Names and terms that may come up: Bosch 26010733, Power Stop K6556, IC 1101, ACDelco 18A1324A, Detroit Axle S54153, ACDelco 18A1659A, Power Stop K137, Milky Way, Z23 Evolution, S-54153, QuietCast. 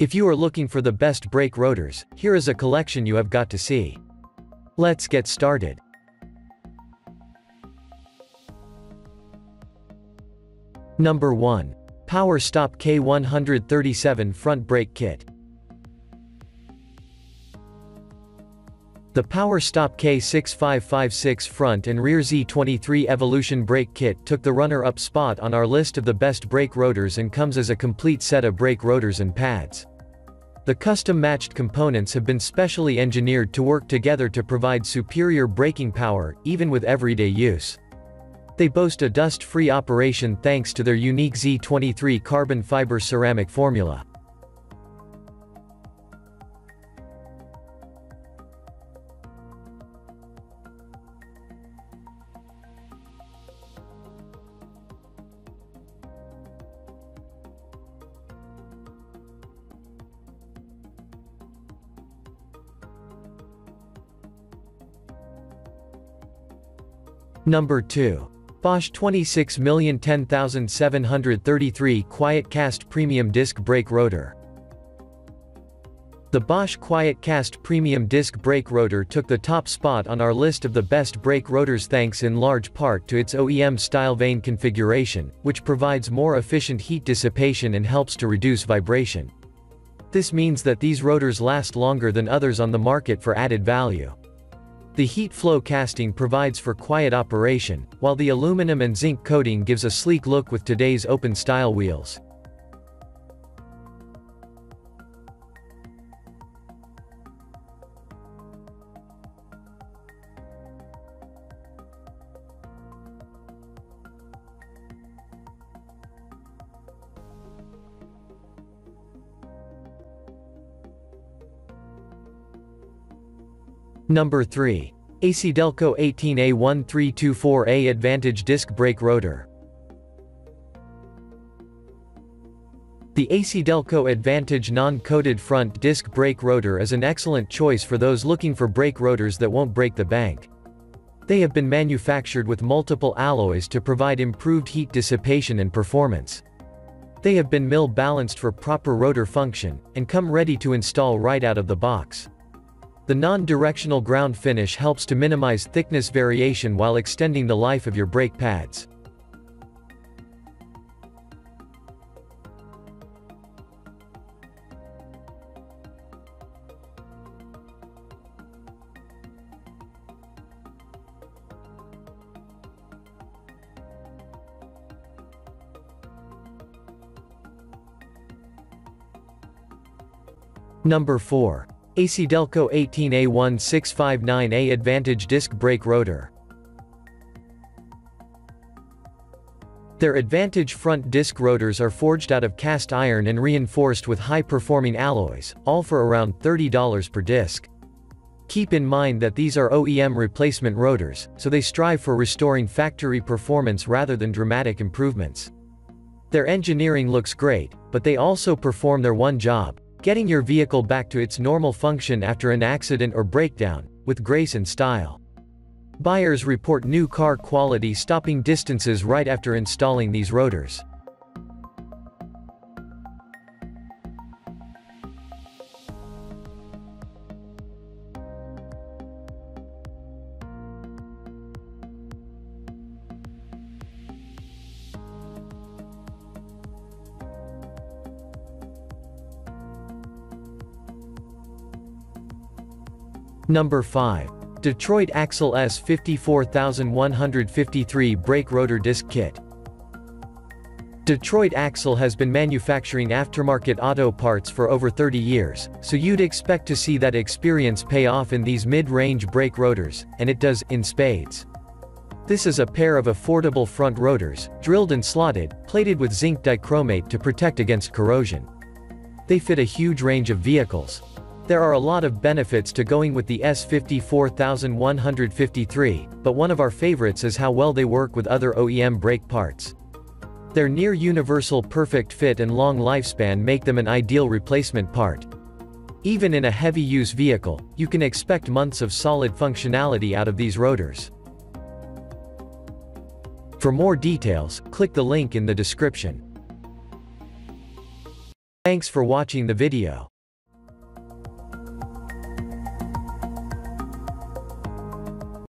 If you are looking for the best brake rotors, here is a collection you have got to see. Let's get started. Number 1. Power Stop K137 Front Brake Kit. The Power Stop K6556 front and rear Z23 Evolution brake kit took the runner-up spot on our list of the best brake rotors and comes as a complete set of brake rotors and pads. The custom-matched components have been specially engineered to work together to provide superior braking power, even with everyday use. They boast a dust-free operation thanks to their unique Z23 carbon fiber ceramic formula. Number 2. Bosch 26010733 QuietCast Premium Disc Brake Rotor. The Bosch QuietCast Premium Disc Brake Rotor took the top spot on our list of the best brake rotors thanks in large part to its OEM-style vane configuration, which provides more efficient heat dissipation and helps to reduce vibration. This means that these rotors last longer than others on the market for added value. The heat flow casting provides for quiet operation, while the aluminum and zinc coating gives a sleek look with today's open style wheels. Number 3. ACDelco 18A1324A Advantage Disc Brake Rotor. The ACDelco Advantage non-coated front disc brake rotor is an excellent choice for those looking for brake rotors that won't break the bank. They have been manufactured with multiple alloys to provide improved heat dissipation and performance. They have been mill balanced for proper rotor function, and come ready to install right out of the box. The non-directional ground finish helps to minimize thickness variation while extending the life of your brake pads. Number 4. ACDelco 18A1659A Advantage Disc Brake Rotor. Their Advantage front disc rotors are forged out of cast iron and reinforced with high-performing alloys, all for around $30 per disc. Keep in mind that these are OEM replacement rotors, so they strive for restoring factory performance rather than dramatic improvements. Their engineering looks great, but they also perform their one job: getting your vehicle back to its normal function after an accident or breakdown, with grace and style. Buyers report new car quality stopping distances right after installing these rotors. Number 5. Detroit Axle S54153 Brake Rotor Disc Kit. Detroit Axle has been manufacturing aftermarket auto parts for over 30 years, so you'd expect to see that experience pay off in these mid-range brake rotors, and it does, in spades. This is a pair of affordable front rotors, drilled and slotted, plated with zinc dichromate to protect against corrosion. They fit a huge range of vehicles. There are a lot of benefits to going with the S54153, but one of our favorites is how well they work with other OEM brake parts. Their near-universal perfect fit and long lifespan make them an ideal replacement part. Even in a heavy-use vehicle, you can expect months of solid functionality out of these rotors. For more details, click the link in the description. Thanks for watching the video.